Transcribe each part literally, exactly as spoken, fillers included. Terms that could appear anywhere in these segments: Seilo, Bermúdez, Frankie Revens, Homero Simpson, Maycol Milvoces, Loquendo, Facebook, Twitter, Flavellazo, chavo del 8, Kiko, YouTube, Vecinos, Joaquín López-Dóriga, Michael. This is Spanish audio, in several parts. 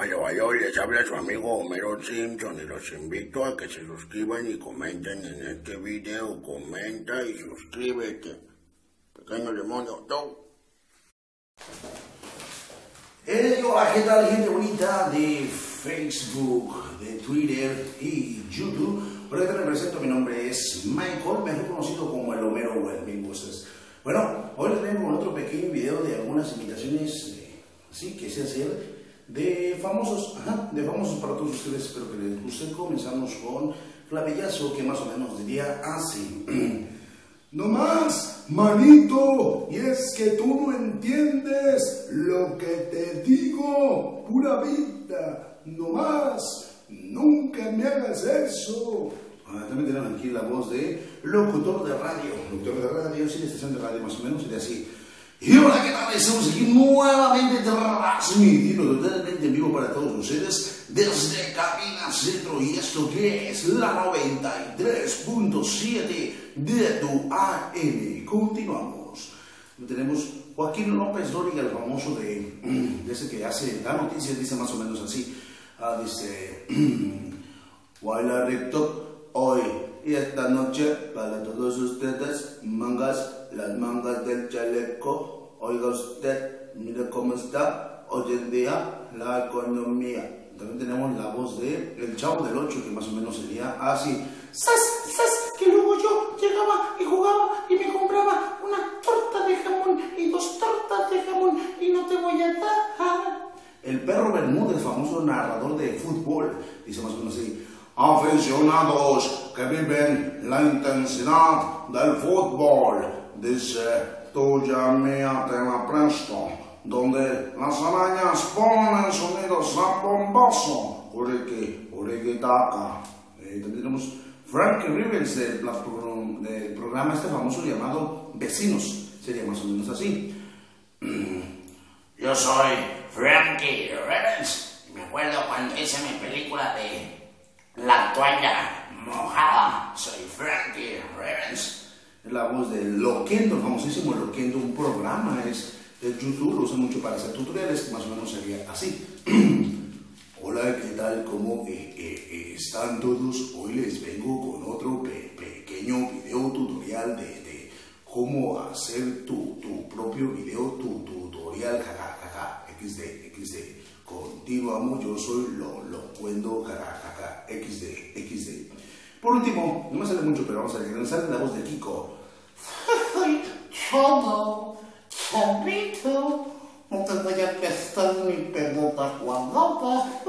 Oye, oye, oye, les habla su amigo Homero Simpson y los invito a que se suscriban y comenten en este video. Comenta y suscríbete. Pequeño demonio, tú. Eh, hola, ¿qué tal, gente bonita de Facebook, de Twitter y YouTube? Por acá te presento, mi nombre es Michael, mejor conocido como el Homero Web. Bueno, hoy les traigo otro pequeño video de algunas imitaciones eh, así que sé hacer. De famosos, ajá, de famosos para todos ustedes, espero que les guste. Comenzamos con Flavellazo, que más o menos diría así. No más, manito, y es que tú no entiendes lo que te digo, pura vida, no más, nunca me hagas eso. Ah, también tenemos aquí la voz de locutor de radio, locutor de radio, sí, de estación de radio más o menos, sería así. Y hola, ¿qué tal? Estamos aquí nuevamente transmitiendo totalmente en vivo para todos ustedes desde Cabina Centro. Y esto que es la noventa y tres punto siete de tu A M. Continuamos. Tenemos Joaquín López-Dóriga, el famoso de, de ese que hace la noticia, dice más o menos así. Ah, dice, baila recto hoy y esta noche para todos ustedes, mangas. Las mangas del chaleco, oiga usted, mire cómo está hoy en día la economía. También tenemos la voz de el Chavo del ocho, que más o menos sería así. ¡Sas, sas! Que luego yo llegaba y jugaba y me compraba una torta de jamón y dos tortas de jamón y no te voy a dar. El perro Bermúdez, famoso narrador de fútbol, dice más o menos así. Aficionados que viven la intensidad del fútbol. Dice, tú ya mía te la presto, donde las arañas ponen sonidos a bombazo. Uriki, uriki taca. Eh, también tenemos Frankie Revens del, del programa este famoso llamado Vecinos. Sería más o menos así. Yo soy Frankie Revens. Me acuerdo cuando hice mi película de La toalla mojada. Soy Frankie Revens. Es la voz de Loquendo, el famosísimo Loquendo, un programa es de YouTube, lo usa mucho para hacer tutoriales, más o menos sería así. Hola, ¿qué tal? ¿Cómo eh, eh, están todos? Hoy les vengo con otro pe pequeño video tutorial de, de cómo hacer tu, tu propio video tu, tutorial, jajaja, ja, ja, xd, xd. Continuamos, yo soy lo, Loquendo, jajaja, ja, ja, xd, xd. Por último, no me sale mucho, pero vamos a regresar la voz de Kiko. Soy chavo, chavito, no te voy a prestar mi pelota guardada.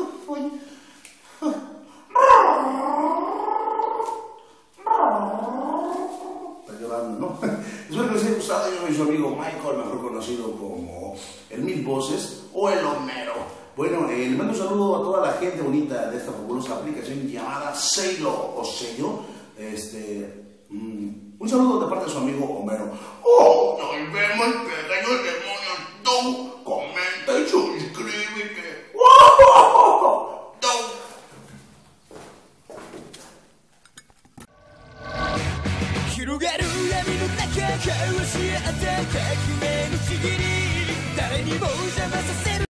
Está llorando, ¿no? Espero que les haya gustado. Yo soy su amigo Michael, mejor conocido como el Mil Voces o el Homero. Bueno, eh, le mando un saludo a toda la gente bonita de esta fabulosa aplicación llamada Seilo o Seilo. Este, mm, un saludo de parte de su amigo Homero. ¡Oh! ¡Nos vemos, pequeños demonios! ¡Tú!